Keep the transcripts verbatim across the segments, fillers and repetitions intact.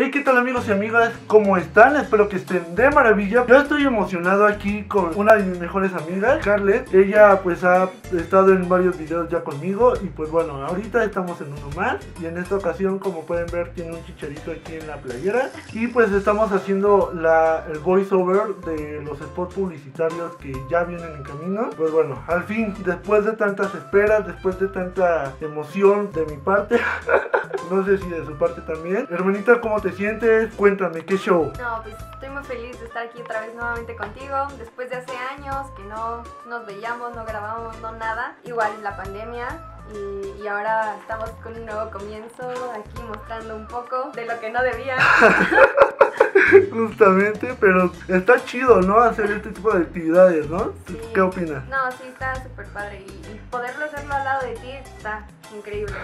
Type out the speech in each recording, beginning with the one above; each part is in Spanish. Hey, ¿qué tal amigos y amigas? ¿Cómo están? Espero que estén de maravilla. Yo estoy emocionado aquí con una de mis mejores amigas, Carlett. Ella pues ha estado en varios videos ya conmigo y pues bueno, ahorita estamos en uno más. Y en esta ocasión, como pueden ver, tiene un chicharito aquí en la playera. Y pues estamos haciendo la, el voiceover de los spots publicitarios que ya vienen en camino. Pues bueno, al fin, después de tantas esperas, después de tanta emoción de mi parte, no sé si de su parte también. Hermanita, ¿cómo te sientes? Cuéntame, ¿qué show? No, pues estoy muy feliz de estar aquí otra vez nuevamente contigo. Después de hace años que no nos veíamos, no grabamos, no nada. Igual la pandemia. Y, y ahora estamos con un nuevo comienzo, aquí mostrando un poco de lo que no debía. Justamente, pero está chido, ¿no? Hacer este tipo de actividades, ¿no? Sí. ¿Qué opinas? No, sí, está súper padre. Y poderlo hacerlo al lado de ti está increíble.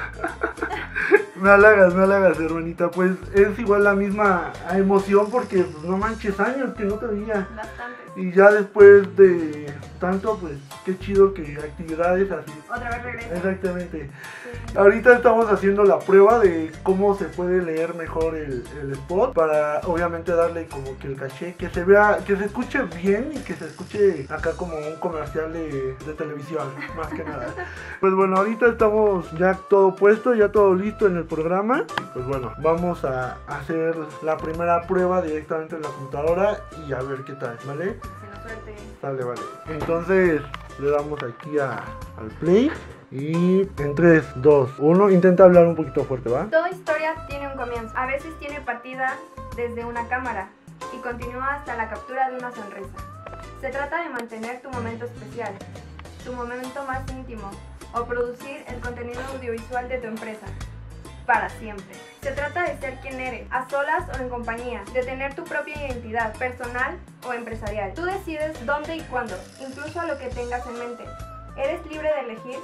Me halagas, me halagas, hermanita. Pues es igual la misma emoción porque pues, no manches, años que no te veía. Bastante. Y ya después de tanto, pues qué chido que actividades así. Otra vez regreso. Exactamente. Sí. Ahorita estamos haciendo la prueba de cómo se puede leer mejor el, el spot para obviamente darle como que el caché, que se vea, que se escuche bien y que se escuche acá como un comercial de, de televisión, más que nada. Pues bueno, ahorita estamos ya todo puesto, ya todo listo en el programa. Pues bueno, vamos a hacer la primera prueba directamente en la computadora y a ver qué tal, ¿vale? Vale, vale. Entonces le damos aquí a, al play. Y en tres, dos, uno. Intenta hablar un poquito fuerte, ¿va? Toda historia tiene un comienzo. A veces tiene partida desde una cámara y continúa hasta la captura de una sonrisa. Se trata de mantener tu momento especial, tu momento más íntimo, o producir el contenido audiovisual de tu empresa para siempre. Se trata de ser quien eres, a solas o en compañía, de tener tu propia identidad, personal o empresarial. Tú decides dónde y cuándo, incluso lo que tengas en mente. Eres libre de elegir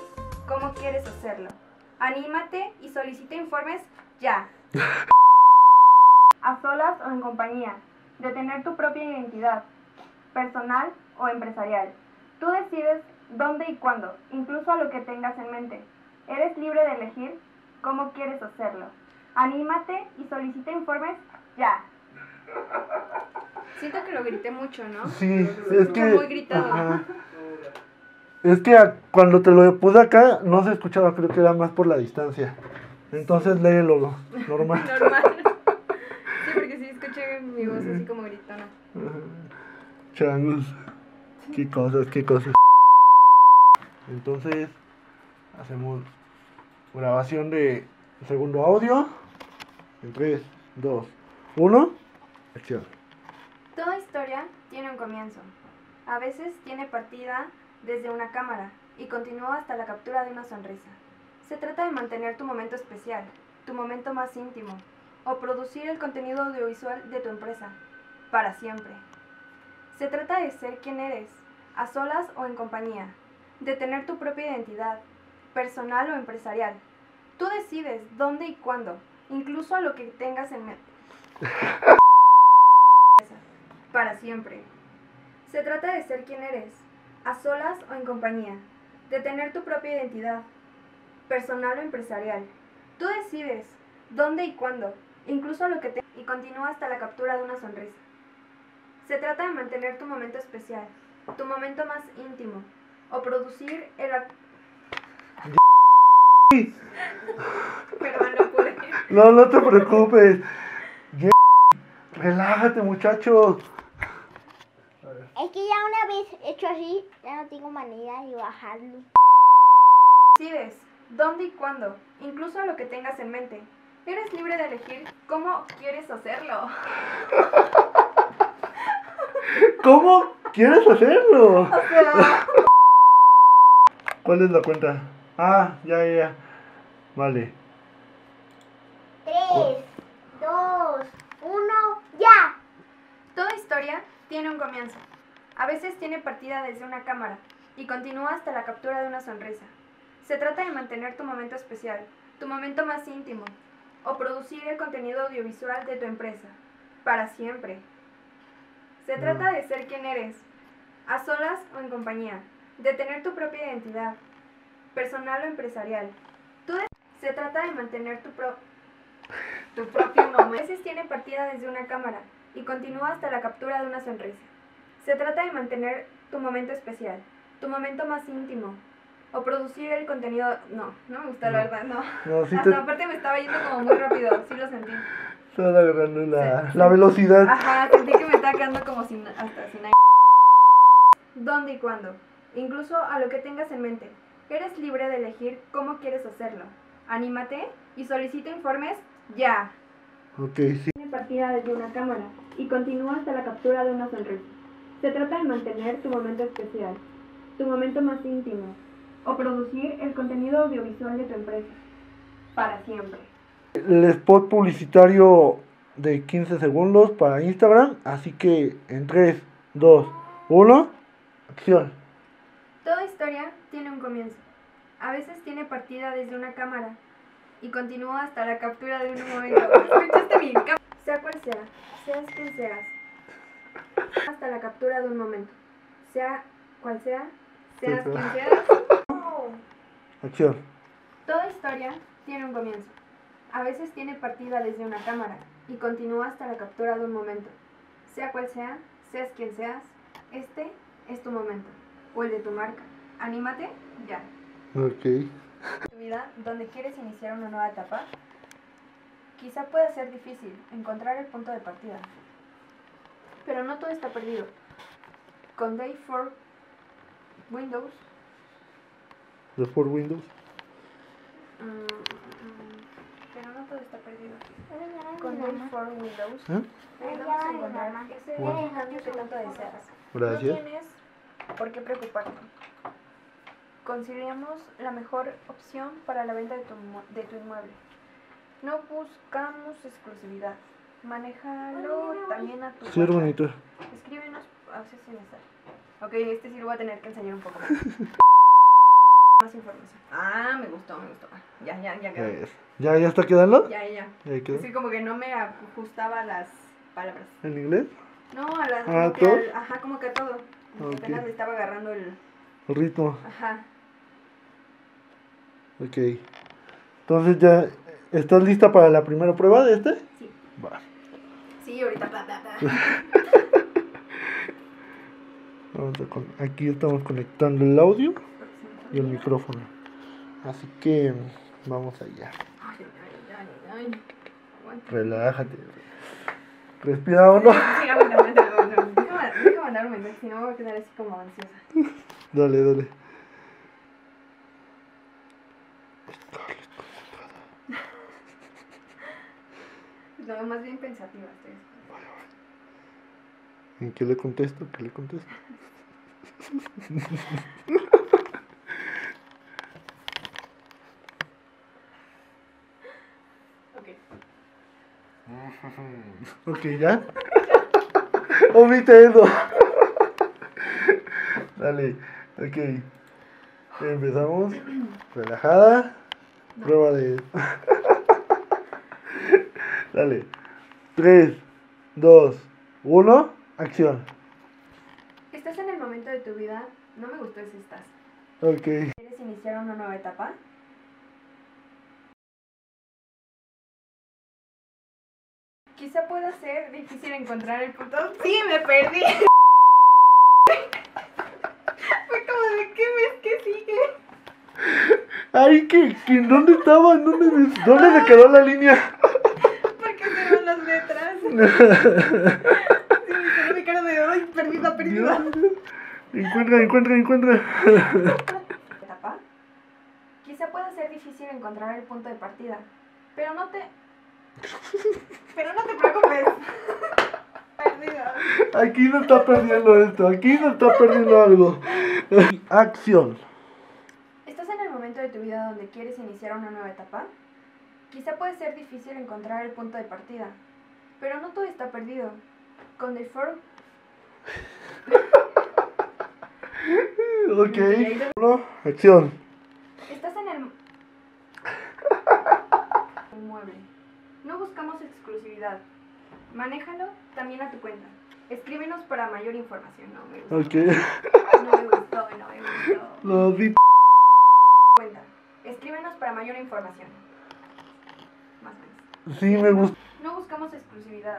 cómo quieres hacerlo. Anímate y solicita informes ya. A solas o en compañía, de tener tu propia identidad, personal o empresarial. Tú decides dónde y cuándo, incluso lo que tengas en mente. Eres libre de elegir ¿cómo quieres hacerlo? Anímate y solicita informes ya. Siento que lo grité mucho, ¿no? Sí, es que... muy gritado. Ajá. Es que cuando te lo puse acá, no se escuchaba, creo que era más por la distancia. Entonces léelo, normal. Normal. Sí, porque sí escuché mi voz así como gritona. Changos. Qué cosas, qué cosas. Entonces, hacemos... grabación de segundo audio. En tres, dos, uno. Acción. Toda historia tiene un comienzo. A veces tiene partida desde una cámara y continúa hasta la captura de una sonrisa. Se trata de mantener tu momento especial, tu momento más íntimo, o producir el contenido audiovisual de tu empresa para siempre. Se trata de ser quien eres, a solas o en compañía, de tener tu propia identidad, personal o empresarial. Tú decides dónde y cuándo, incluso a lo que tengas en mente. Para siempre. Se trata de ser quien eres, a solas o en compañía, de tener tu propia identidad, personal o empresarial. Tú decides dónde y cuándo, incluso a lo que tengas, y continúa hasta la captura de una sonrisa. Se trata de mantener tu momento especial, tu momento más íntimo, o producir el Perdón, no pude. No, no te preocupes. Yeah. Relájate, muchachos. Es que ya una vez hecho así, ya no tengo manera de bajarlo. Decides dónde y cuándo, incluso lo que tengas en mente. Eres libre de elegir cómo quieres hacerlo. ¿Cómo quieres hacerlo? O sea... ¿Cuál es la cuenta? Ah, ya, ya, ya. Vale. tres, dos, uno, ya. Toda historia tiene un comienzo. A veces tiene partida desde una cámara y continúa hasta la captura de una sonrisa. Se trata de mantener tu momento especial, tu momento más íntimo, o producir el contenido audiovisual de tu empresa para siempre. Se trata de ser quien eres, a solas o en compañía, de tener tu propia identidad, personal o empresarial. Se trata de mantener tu pro... tu propio nombre. A veces tiene partida desde una cámara y continúa hasta la captura de una sonrisa. Se trata de mantener tu momento especial, tu momento más íntimo, o producir el contenido... No, no me gusta, no. La verdad, no. No, sí. Hasta te... aparte me estaba yendo como muy rápido, sí lo sentí. Estaba agarrando la, sí. la velocidad. Ajá, sentí que me estaba quedando como sin, hasta sin aire. ¿Dónde y cuándo? Incluso a lo que tengas en mente. Eres libre de elegir cómo quieres hacerlo. Anímate y solicita informes ya. Ok, sí. Tiene partida desde una cámara y continúa hasta la captura de una sonrisa. Se trata de mantener tu momento especial, tu momento más íntimo, o producir el contenido audiovisual de tu empresa. Para siempre. El spot publicitario de quince segundos para Instagram. Así que en tres, dos, uno, acción. Toda historia tiene un comienzo. A veces tiene partida desde una cámara y continúa hasta la captura de un momento. ¿Escuchaste bien? Sea cual sea, seas quien seas, hasta la captura de un momento. Sea cual sea, seas quien seas. Acción. Toda historia tiene un comienzo. A veces tiene partida desde una cámara y continúa hasta la captura de un momento. Sea cual sea, seas quien seas, este es tu momento, o el de tu marca. Anímate ya. Ok. Tu vida, donde quieres iniciar una nueva etapa, quizá pueda ser difícil encontrar el punto de partida. Pero no todo está perdido. Con D cuatro Windows. D cuatro Windows. Mm, mm, pero no todo está perdido. Con D cuatro Windows. ¿Eh? Vamos a encontrar ese bueno. cambio que tanto deseas. Gracias. No tienes por qué preocuparte. Consideramos la mejor opción para la venta de tu, de tu inmueble. No buscamos exclusividad. Manéjalo también a tu... Sí, bonito. Escríbenos... A ver si me sale. Ok, este sí lo voy a tener que enseñar un poco más. Más información. Ah, me gustó, me gustó. Ya, ya, ya quedó. ¿Ya, ya, ya está quedando? Ya, ya. ¿Ya quedó? Sí, como que no me ajustaba a las palabras. ¿En inglés? No, a las... Ah, como que al, ajá, como que a todo. Okay. Apenas me estaba agarrando el... El ritmo. Ajá. Ok. Entonces ya... ¿Estás lista para la primera prueba de este? Sí. Vale. Sí, ahorita bla, bla, bla. Aquí estamos conectando el audio y el micrófono. Así que vamos allá. Ay, ay, ay, ay. Relájate. Respira o no. Déjame mandar un mensaje, si no voy a quedar así como ansiosa. Dale, dale. No, más bien pensativa. ¿En qué le contesto? ¿Qué le contesto? Ok. Ok, ¿ya? Omite eso. Dale, ok. Empezamos. Relajada. Prueba de... Dale, tres, dos, uno, acción. Estás en el momento de tu vida, no me gustó ese estás. Ok. ¿Quieres iniciar una nueva etapa? Quizá pueda ser difícil encontrar el punto... ¡Sí, me perdí! Fue como de, ¿qué ves que sigue? Ay, ¿qué, qué, ¿dónde estaba? ¿Dónde, dónde se quedó la línea? Sí, mi cara de hoy, perdida, perdida. Encuentra, encuentra, encuentra. Etapa. Quizá pueda ser difícil encontrar el punto de partida, pero no te... Pero no te preocupes. Perdida. Aquí no está perdiendo esto, aquí no está perdiendo algo. Acción. ¿Estás en el momento de tu vida donde quieres iniciar una nueva etapa? Quizá puede ser difícil encontrar el punto de partida, pero no todo está perdido. Con el foro... Ok. No, acción. Estás en el... el mueble. No buscamos exclusividad. Manéjalo también a tu cuenta. Escríbenos para mayor información. No me gustó. Okay. No me gustó, no me gustó. No, di... Cuenta. Escríbenos para mayor información. Más o menos. Sí, me gusta. No buscamos exclusividad.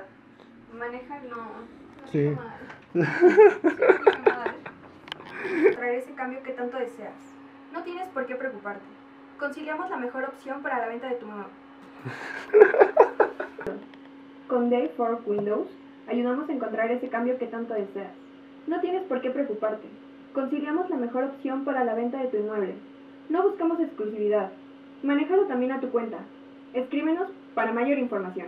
Manejan, no. no sí. Mal. Sí mal. Traer ese cambio que tanto deseas. No tienes por qué preocuparte. Conciliamos la mejor opción para la venta de tu mamá. Con D cuatro Windows ayudamos a encontrar ese cambio que tanto deseas. No tienes por qué preocuparte. Conciliamos la mejor opción para la venta de tu inmueble. No buscamos exclusividad. Manéjalo también a tu cuenta. Escríbenos para mayor información.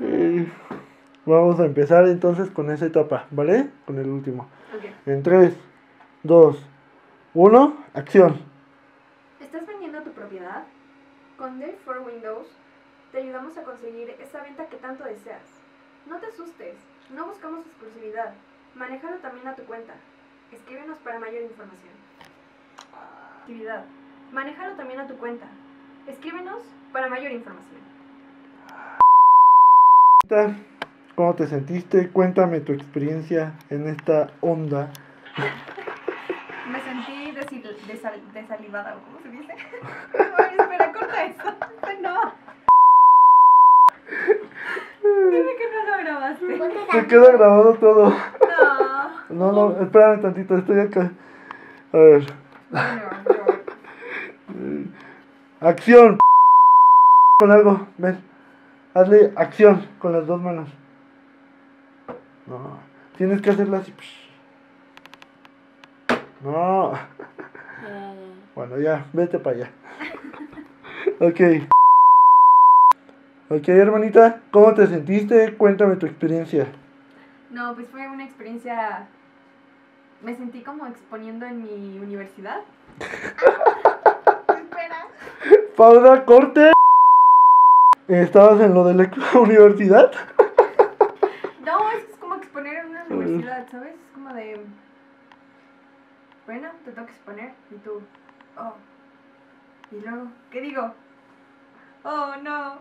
eh, vamos a empezar entonces con esa etapa, ¿vale? Con el último. Okay. En tres, dos, uno, acción. ¿Estás vendiendo tu propiedad? Con D cuatro Windows te ayudamos a conseguir esa venta que tanto deseas. No te asustes, no buscamos exclusividad. Manéjalo también a tu cuenta. Escríbenos para mayor información. Actividad. Manéjalo también a tu cuenta. Escríbenos para mayor información. ¿Cómo te sentiste? Cuéntame tu experiencia en esta onda. Me sentí desil, desal, desalivada, ¿cómo se dice? Ay, espera, corta eso. No. Dime que no lo grabaste. Se queda grabado todo. No. No, no, espérame tantito, estoy acá. A ver. Bueno, bueno. Acción. Con algo, ven. Hazle acción con las dos manos. No. Tienes que hacerla así. No. Bueno, ya, vete para allá. Ok. Ok, hermanita, ¿cómo te sentiste? Cuéntame tu experiencia. No, pues fue una experiencia... Me sentí como exponiendo en mi universidad. Espera. Pausa, corte. ¿Estabas en lo de la universidad? No, es como exponer en una universidad, ¿sabes? Es como de... Bueno, te tengo que exponer. Y tú, oh. Y luego, ¿qué digo? Oh, no.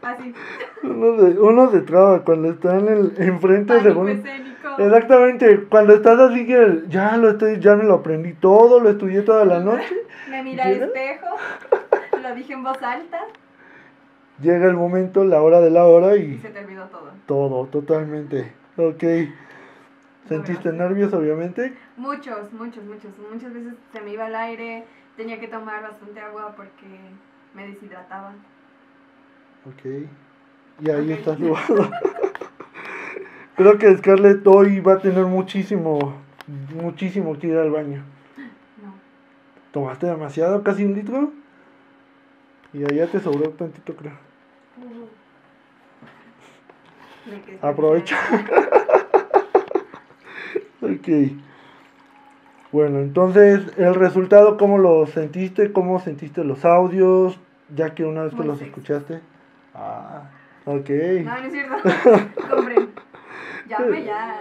Así. Uno se, uno se traba cuando están en, enfrente de uno. Exactamente, cuando estás así que ya lo estoy, ya me lo aprendí todo, lo estudié toda la noche. Me miré al espejo, lo dije en voz alta. Llega el momento, la hora de la hora y... y se te olvidó todo. Todo, totalmente. Ok. ¿Sentiste nervios, obviamente? Muchos, muchos, muchos. Muchas veces se me iba el aire, tenía que tomar bastante agua porque me deshidrataba. Ok, y ahí okay. estás jugando. Creo que Scarlett hoy va a tener muchísimo, muchísimo que ir al baño. No. ¿Tomaste demasiado? ¿Casi un litro? Y allá te sobró tantito, creo. Uh, Aprovecha. Ok, bueno, entonces el resultado, ¿cómo lo sentiste? ¿Cómo sentiste los audios? Ya que una vez que Muy los sexy. escuchaste. Ah, ok. No, no es cierto. Compré. Llame ya.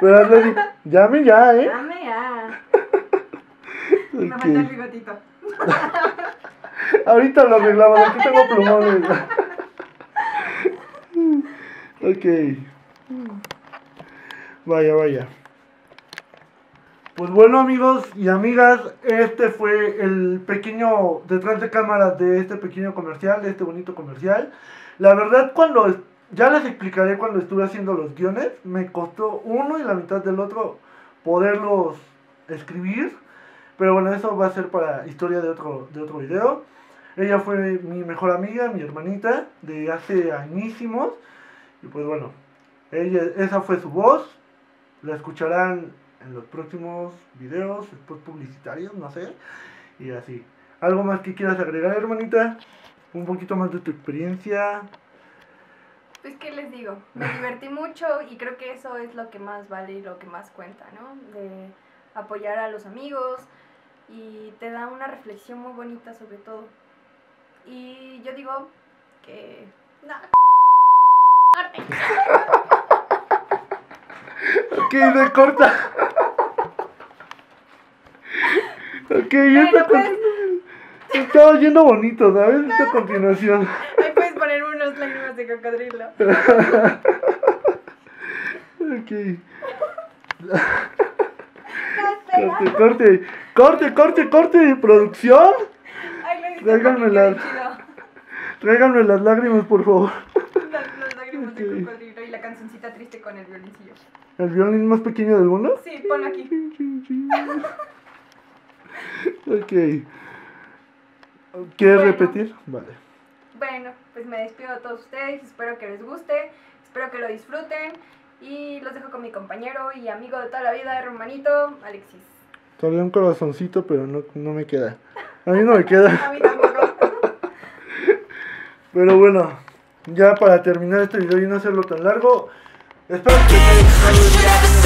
Pero, llame ya, ¿eh? Llame ya. Okay. Me falta el bigotito. Ahorita lo arreglamos, aquí no, tengo no, plumones. No. Ok. Vaya, vaya. Pues bueno, amigos y amigas, este fue el pequeño detrás de cámaras de este pequeño comercial, de este bonito comercial. La verdad, cuando ya les explicaré cuando estuve haciendo los guiones, me costó uno y la mitad del otro poderlos escribir. Pero bueno, eso va a ser para historia de otro, de otro video. Ella fue mi mejor amiga, mi hermanita, de hace añísimos. Y pues bueno, ella, esa fue su voz. La escucharán en los próximos videos, después publicitarios, no sé. Y así. ¿Algo más que quieras agregar, hermanita? Un poquito más de tu experiencia. Pues, ¿qué les digo? Me divertí mucho y creo que eso es lo que más vale y lo que más cuenta, ¿no? De apoyar a los amigos, y te da una reflexión muy bonita sobre todo. Y yo digo que... No. Ok, no corta. Ok, ya está. Pues... Estaba yendo bonito, ¿sabes? No. Esta continuación. Ahí puedes poner unos lágrimas de cocodrilo. Ok. Corte, corte, corte, corte, corte de producción. Ay, tráiganme, las, tráiganme las lágrimas, por favor. Las, las lágrimas okay. de cocodrilo y la cancioncita triste con el violincillo. ¿El violín más pequeño del mundo? Sí, ponlo aquí. Ok. ¿Quieres bueno, repetir? Vale. Bueno, pues me despido de todos ustedes. Espero que les guste. Espero que lo disfruten. Y los dejo con mi compañero y amigo de toda la vida, hermanito, Alexis. Todavía un corazoncito, pero no, no me queda. A mí no me queda. A mí tampoco. Pero bueno, ya para terminar este video y no hacerlo tan largo, espero que...